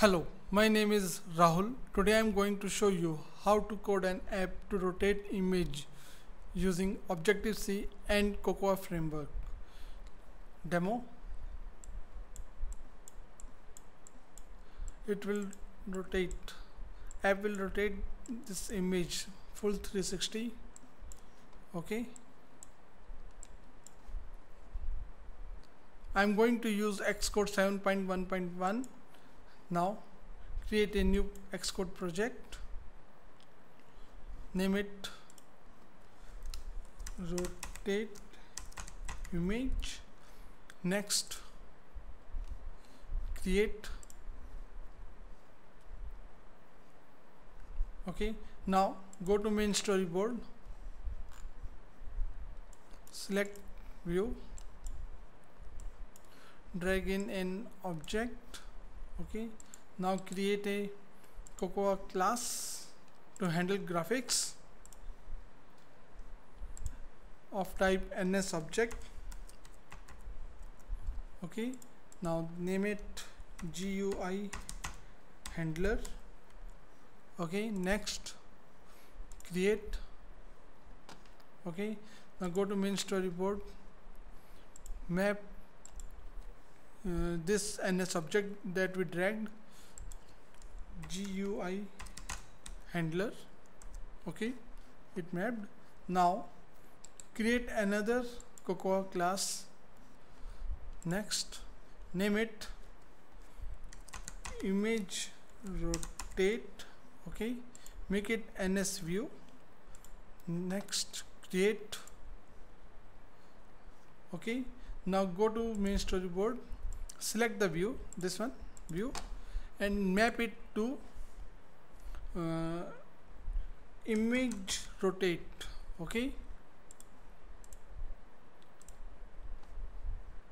Hello, my name is Rahul. Today I am going to show you how to code an app to rotate image using Objective-C and Cocoa Framework. Demo. It will rotate. App will rotate this image full 360. Okay. I am going to use Xcode 7.1.1. Now create a new Xcode project, name it rotate image. Next, create. Okay, now go to main storyboard, select view, drag in an object. Okay, now create a Cocoa class to handle graphics of type NS object. Okay, now name it GUI handler. Okay, next create. Okay, now go to main storyboard, map this NS object that we dragged, GUI handler. Okay, it mapped. Now create another Cocoa class. Next, name it image rotate. Okay, make it NSView. Next, create. Okay, now go to main storyboard, select the view, this one view, and map it to image rotate. Okay,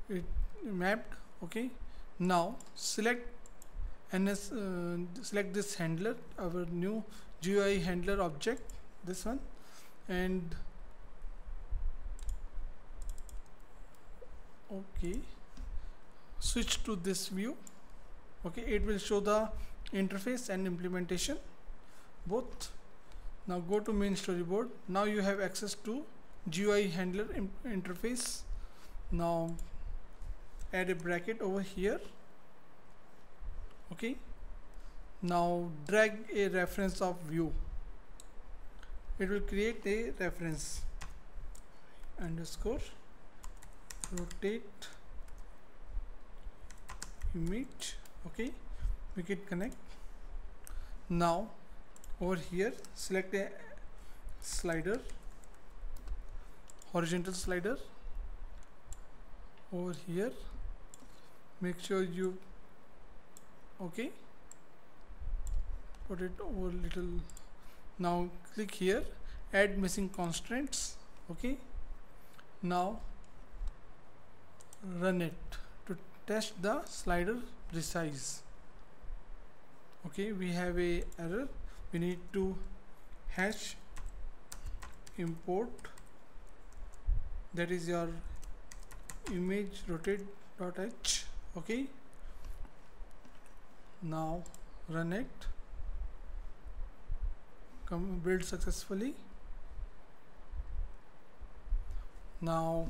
it mapped. Okay, now select select this handler, our new GUI handler object, this one, and okay, switch to this view. Okay, it will show the interface and implementation both. Now go to main storyboard. Now you have access to GUI handler interface. Now add a bracket over here. Okay, now drag a reference of view. It will create a reference underscore rotate image. Okay, make it connect. Now over here select a slider, horizontal slider over here, make sure you okay put it over little. Now click here, add missing constraints. Okay, now run it to test the slider resize. Okay, we have a error, we need to hash import, that is your image rotate.h. okay, now run it, come build successfully. Now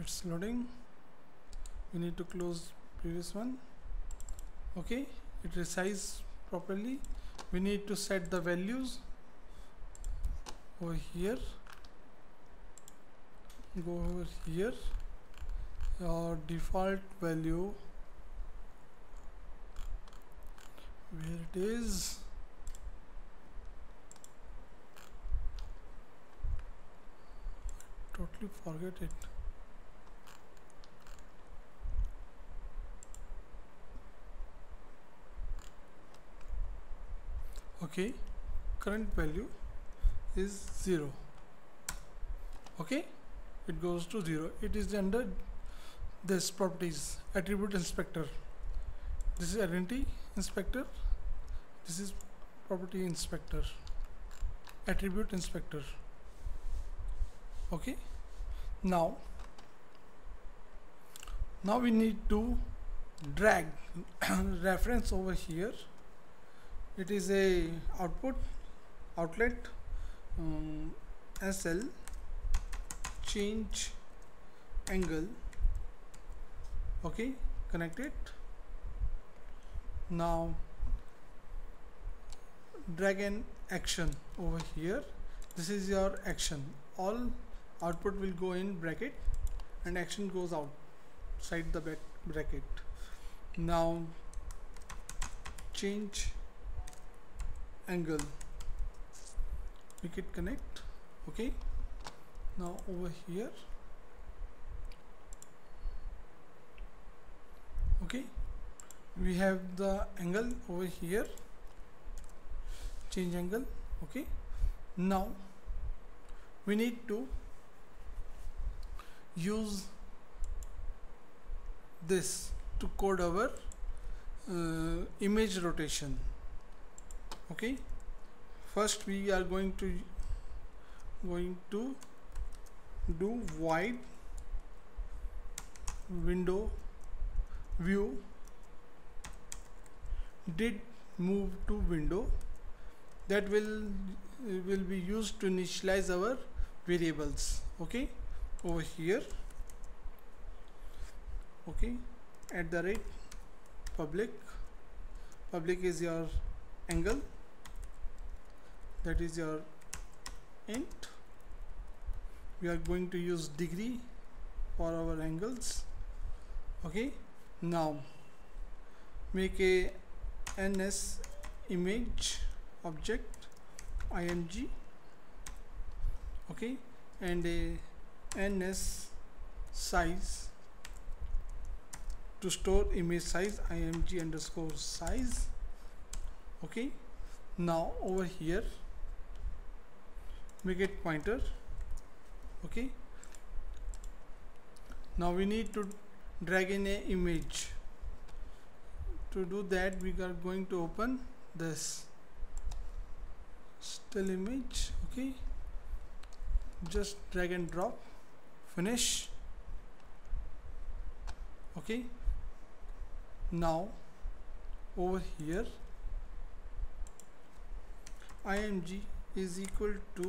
it's loading, we need to close previous one. Okay, it resized properly. We need to set the values over here, go over here, your default value, where it is, totally forget it. Okay, current value is 0. Okay, it goes to 0. It is under this properties attribute inspector. This is identity inspector, this is property inspector, attribute inspector. Okay, now we need to drag reference over here. It is a outlet SL change angle. Okay, connect it. Now drag an action over here. This is your action. All output will go in bracket and action goes outside the bracket. Now change angle, make it connect. Okay, now over here. Okay, we have the angle over here, change angle. Okay, now we need to use this to code our image rotation. Okay, first we are going to do wide window view did move to window. That will be used to initialize our variables. Okay, over here. Okay, @ public is your angle, that is your int. We are going to use degree for our angles. Okay, now make a NSImage object img. Okay, and a NSSize to store image size, img_size. Okay, now over here make it pointer. Okay, now we need to drag in an image. To do that, we are going to open this still image. Okay, just drag and drop, finish. Okay, now over here img is equal to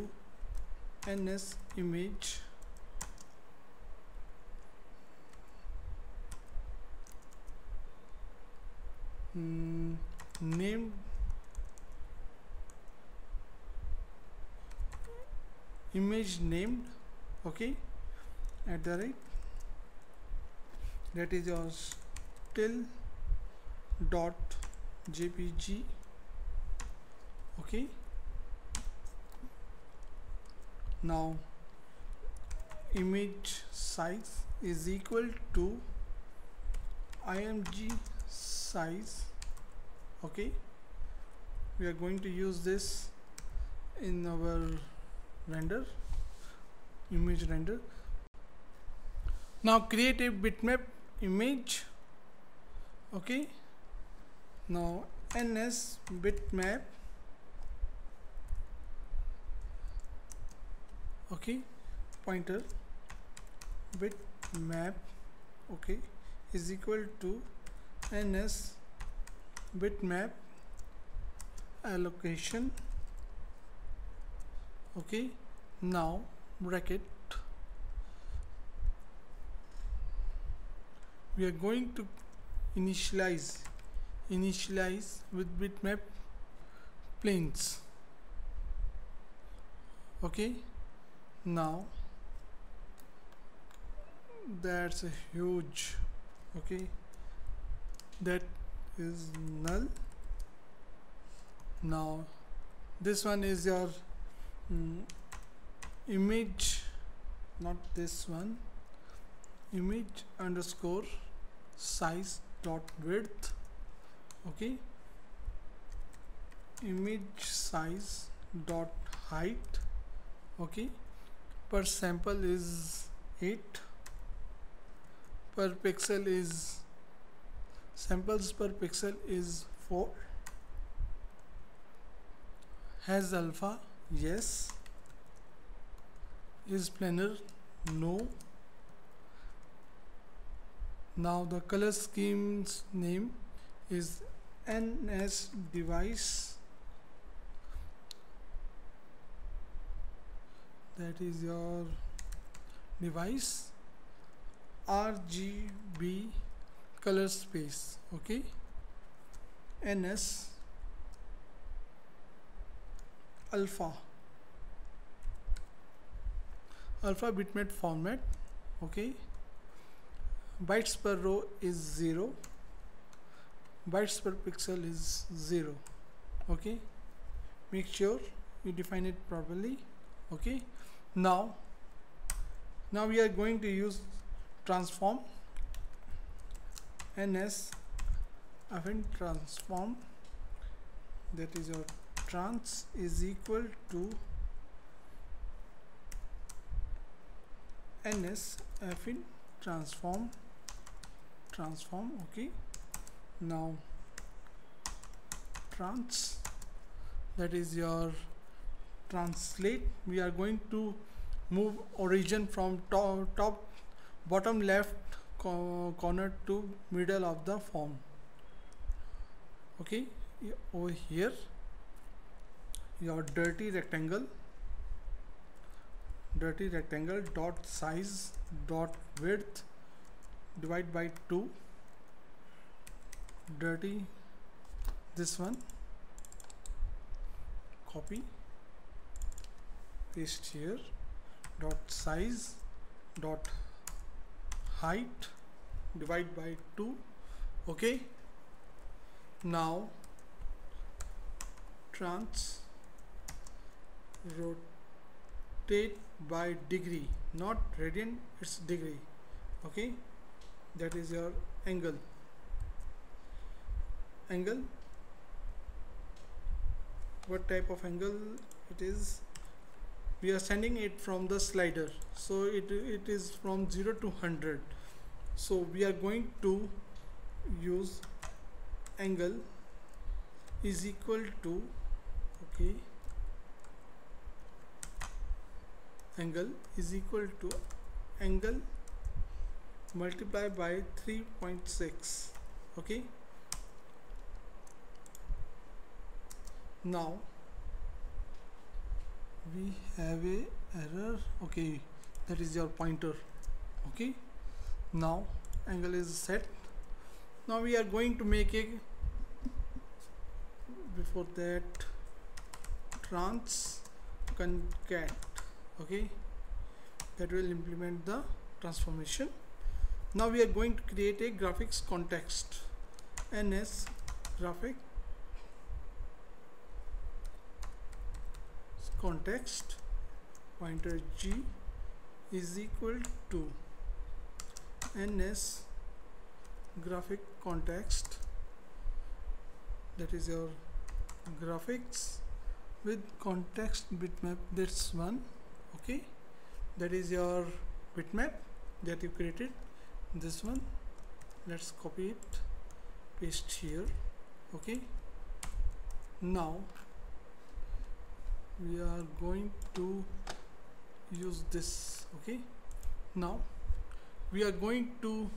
NSImage named image named. Okay, @ that is your still.jpg. okay, now image size is equal to img size. Okay, we are going to use this in our render, image render. Now create a bitmap image. Okay, now NSBitmap. Okay, pointer bitmap. Okay, is equal to NSBitmap allocation. Okay, now bracket. We are going to initialize with bitmap planes. Okay, now that's a huge. Okay, that is null. Now this one is your image, not this one, image_size.width. okay, image_size.height. okay, per sample is 8, per pixel is samples per pixel is 4. Has alpha? Yes. Is planar? No. Now the color scheme's name is NS device, that is your device, RGB color space, okay, NS alpha bitmap format, okay. Bytes per row is 0, bytes per pixel is 0, okay. Make sure you define it properly, okay. Now we are going to use transform, NSAffineTransform, that is your trans is equal to NSAffineTransform, okay. Now trans, that is your translate. We are going to move origin from top bottom left corner to middle of the form, okay. Over here your dirty rectangle dot size dot width divide by 2, dirty this one, copy paste here, dot size dot height divide by 2, okay. Now trans rotate by degree, not radian, it's degree, okay. That is your angle, what type of angle it is, we are sending it from the slider, so it is from 0 to 100, so we are going to use angle is equal to, okay, angle is equal to angle multiply by 3.6, okay. Now we have a error, okay, that is your pointer, okay. Now angle is set. Now we are going to make a, before that, trans concat, okay, that will implement the transformation. Now we are going to create a graphics context, NS graphic context, pointer G is equal to NS graphic context, that is your graphics with context bitmap, that's one, okay, that is your bitmap that you created, this one, let's copy it, paste here, okay. Now we are going to use this, okay. Now we are going to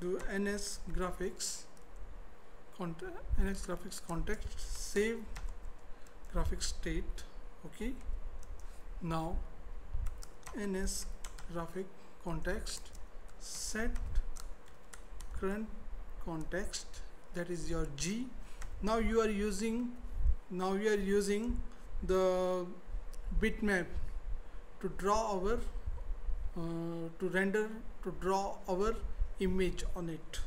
do NS graphics context save graphics state, okay. Now NS graphic context set current context, that is your G. Now you are using the bitmap to draw our image on it,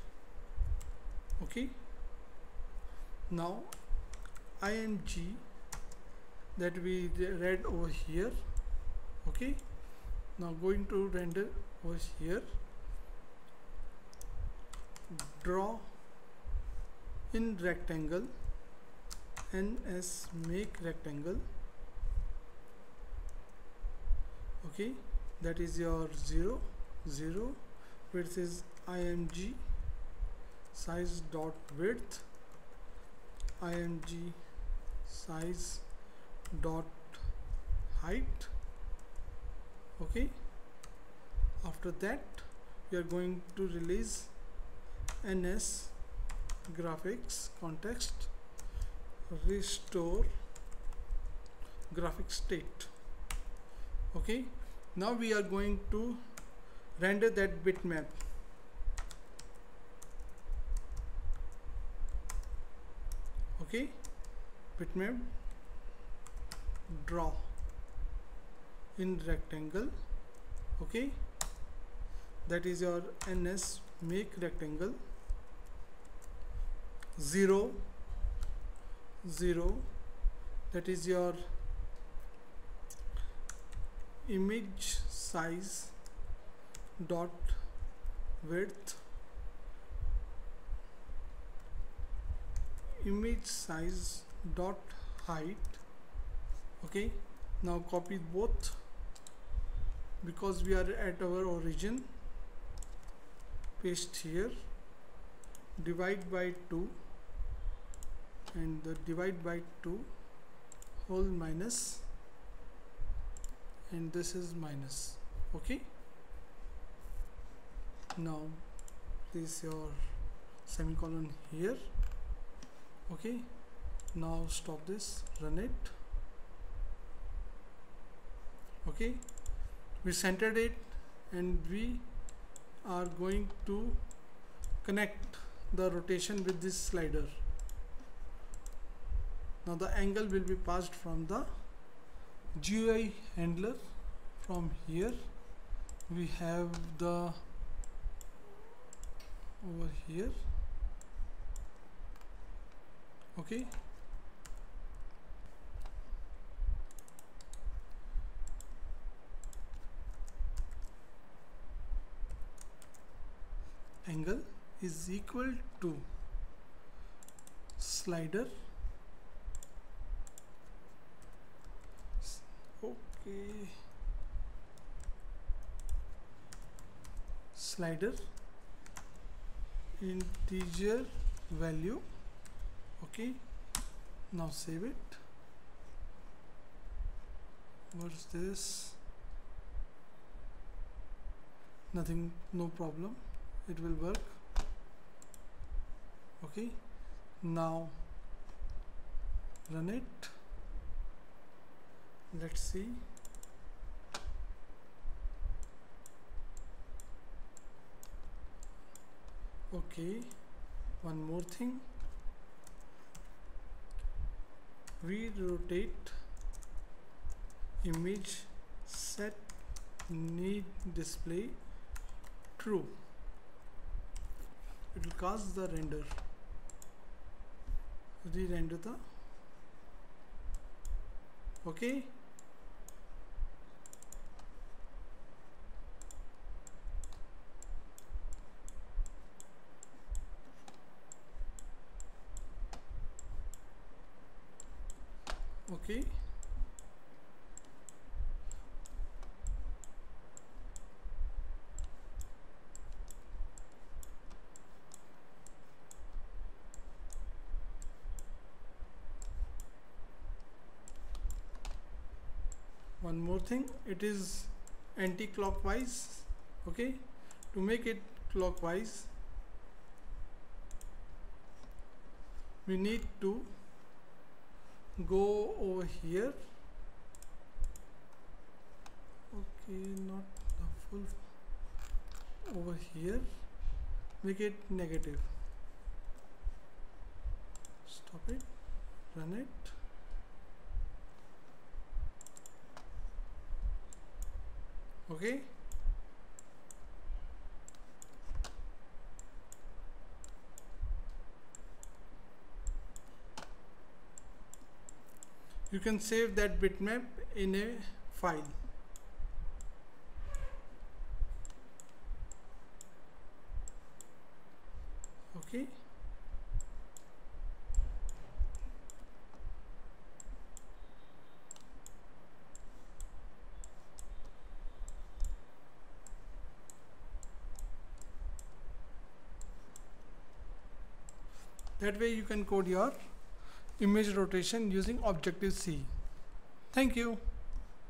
okay. Now img that we read over here, okay. Now going to render over here, draw in rectangle, NS make rectangle, okay, that is your 0 0, width is img size dot width, img size dot height, okay. After that we are going to release NSGraphicsContext restore graphic state. Okay, now we are going to render that bitmap. Okay, bitmap draw in rectangle. Okay, that is your NS make rectangle 0 0. That is your image size dot width, image size dot height. Okay, now copy both because we are at our origin. Paste here, divide by 2, and the divide by 2 whole minus, and this is minus. Okay, now place your semicolon here. Okay, now stop this, run it. Okay, we centered it and we are going to connect the rotation with this slider. Now the angle will be passed from the GUI handler. From here we have the over here. Okay, angle is equal to slider. Okay, slider integer value. Okay, now save it. What's this? Nothing, no problem, it will work. Okay, now run it. Let's see. Okay, one more thing, we rotate image set need display true. It will cause the render, re-render the. Okay, okay, one more thing, it is anti-clockwise. Okay, to make it clockwise we need to go over here. Okay, not the full, over here, make it negative. Stop it, run it. Okay, you can save that bitmap in a file. Okay, that way you can code your image rotation using Objective-C. Thank you.